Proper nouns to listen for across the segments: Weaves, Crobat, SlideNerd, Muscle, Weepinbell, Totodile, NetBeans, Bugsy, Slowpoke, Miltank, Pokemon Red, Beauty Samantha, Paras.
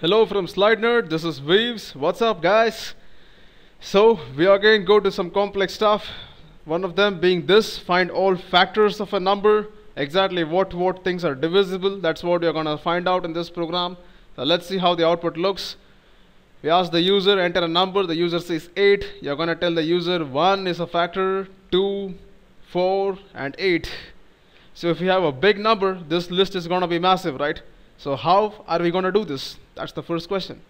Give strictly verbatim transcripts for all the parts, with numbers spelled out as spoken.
Hello from SlideNerd, this is Weaves. What's up, guys? So we again go to some complex stuff, one of them being this: find all factors of a number. Exactly what what things are divisible, that's what you're gonna find out in this program. So let's see how the output looks. We ask the user enter a number, the user says eight. You're gonna tell the user one is a factor, two, four and eight. So if you have a big number, this list is gonna be massive, right? So how are we going to do this? That's the first question.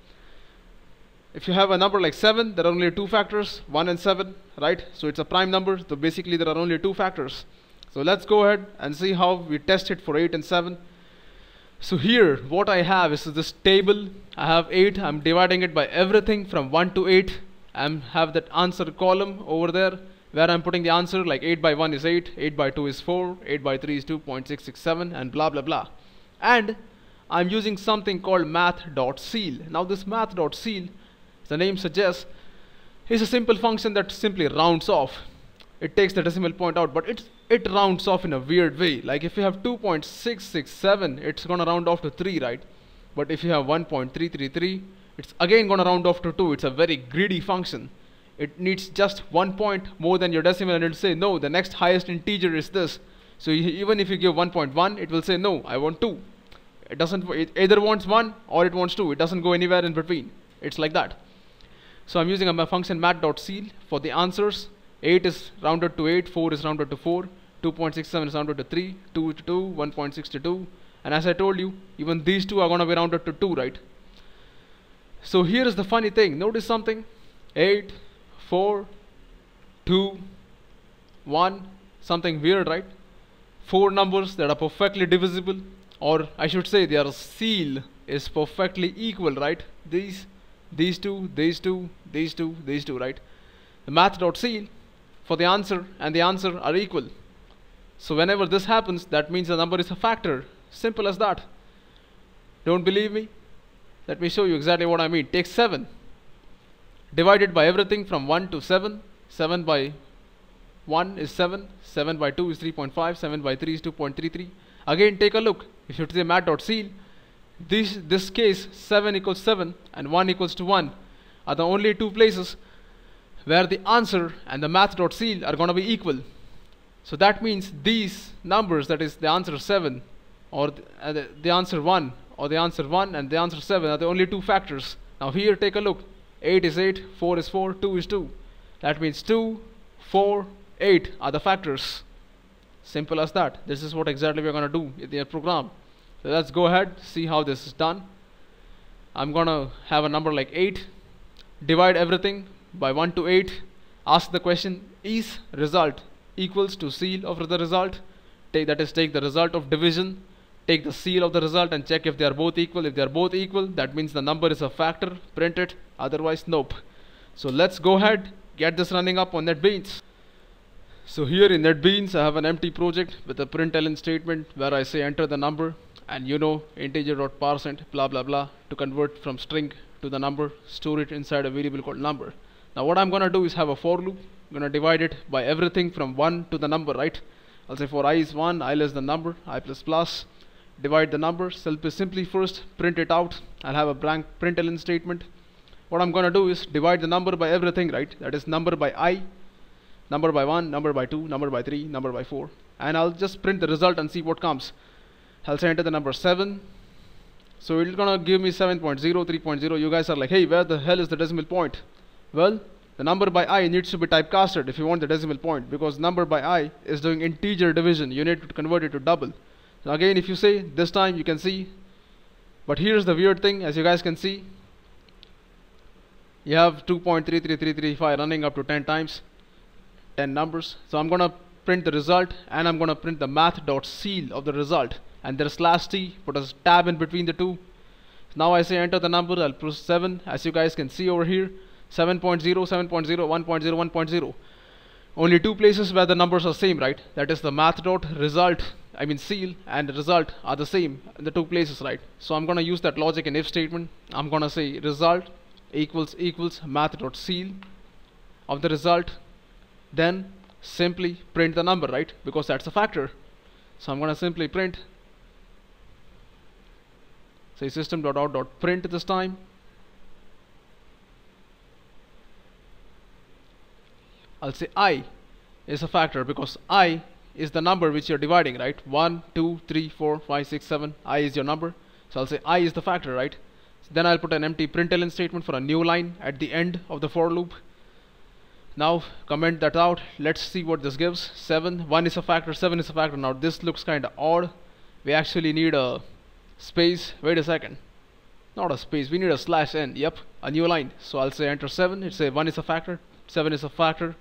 If you have a number like seven, there are only two factors, one and seven, right? So it's a prime number, so basically there are only two factors. So let's go ahead and see how we test it for eight and seven. So here what I have is this table. I have eight, I'm dividing it by everything from one to eight. I have that answer column over there where I'm putting the answer, like eight by one is eight, eight by two is four, eight by three is two point six six seven, and blah blah blah. And I'm using something called math.seal. Now this math.seal, the name suggests, is a simple function that simply rounds off. It takes the decimal point out, but it's, it rounds off in a weird way. Like if you have two point six six seven, it's gonna round off to three, right? But if you have one point three three three, it's again gonna round off to two. It's a very greedy function. It needs just one point more than your decimal and it'll say no, the next highest integer is this. So you, even if you give one point one, it will say no, I want two. It doesn't, it either wants one or it wants two. It doesn't go anywhere in between. It's like that. So I'm using a function math.seal for the answers. eight is rounded to eight, four is rounded to four, two point six seven is rounded to three, two to two, one point six two, and as I told you, even these two are gonna be rounded to two, right? So here is the funny thing. Notice something: eight, four, two, one, something weird, right? Four numbers that are perfectly divisible, or I should say their seal is perfectly equal, right? These, these two, these two, these two, these two, right? The math.seal for the answer and the answer are equal. So whenever this happens, that means the number is a factor. Simple as that. Don't believe me? Let me show you exactly what I mean. Take seven. Divided by everything from one to seven. seven by one is seven. seven by two is three point five. seven by three is two point three three. Again, take a look. If you say math.seal, this this case seven equals seven and one equals to one are the only two places where the answer and the math.seal are going to be equal. So that means these numbers, that is the answer seven or the, uh, the, the answer one, or the answer one and the answer seven, are the only two factors. Now here, take a look. eight is eight, four is four, two is two. That means two, four, eight are the factors. Simple as that. This is what exactly we're gonna do in the program. So let's go ahead, see how this is done. I'm gonna have a number like eight, divide everything by one to eight, ask the question, is result equals to seal of the result? Take, that is, take the result of division, take the seal of the result, and check if they are both equal. If they are both equal, that means the number is a factor. Print it, otherwise nope. So let's go ahead, get this running up on NetBeans. So here in NetBeans I have an empty project with a println statement where I say enter the number, and you know, integer.parseInt blah blah blah to convert from string to the number, store it inside a variable called number. Now what I'm gonna do is have a for loop. I'm gonna divide it by everything from one to the number, right? I'll say for I is one, I less than number, I plus plus, divide the number, simply first print it out. I'll have a blank println statement. What I'm gonna do is divide the number by everything, right? That is number by I, number by one, number by two, number by three, number by four, and I'll just print the result and see what comes. I'll say enter the number seven, so it's gonna give me seven point zero, three point zero. You guys are like, hey, where the hell is the decimal point? Well, the number by I needs to be typecasted if you want the decimal point, because number by I is doing integer division. You need to convert it to double. So again, if you say this time, you can see, but here's the weird thing. As you guys can see, you have two point three three three three five running up to ten times, ten numbers. So I'm gonna print the result, and I'm gonna print the math.seal of the result, and there's slash t, put a tab in between the two. Now I say enter the number, I'll press seven, as you guys can see over here, seven point zero, seven point zero, one point zero, one point zero. Only two places where the numbers are same, right? That is the math.result, I mean seal, and the result are the same in the two places, right? So I'm gonna use that logic in if statement. I'm gonna say result equals equals math.seal of the result, then simply print the number, right? Because that's a factor. So I'm gonna simply print say system.out.print this time. I'll say I is a factor because I is the number which you're dividing, right? one, two, three, four, five, six, seven, I is your number. So I'll say I is the factor, right? So then I'll put an empty println statement for a new line at the end of the for loop. Now comment that out. Let's see what this gives. seven, one is a factor, seven is a factor. Now this looks kind of odd. We actually need a space. Wait a second. Not a space. We need a slash n. Yep, a new line. So I'll say enter seven. It'll say one is a factor, seven is a factor.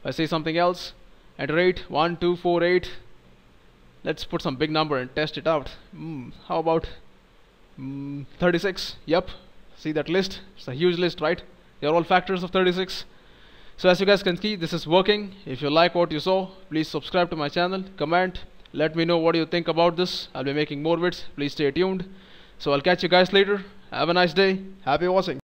If I say something else, enter eight, one, two, four, eight. Let's put some big number and test it out. Mm, how about mm, thirty-six? Yep. See that list? It's a huge list, right? They're all factors of thirty-six. So as you guys can see, this is working. If you like what you saw, please subscribe to my channel, comment, let me know what you think about this. I'll be making more vids. Please stay tuned. So I'll catch you guys later. Have a nice day. Happy watching.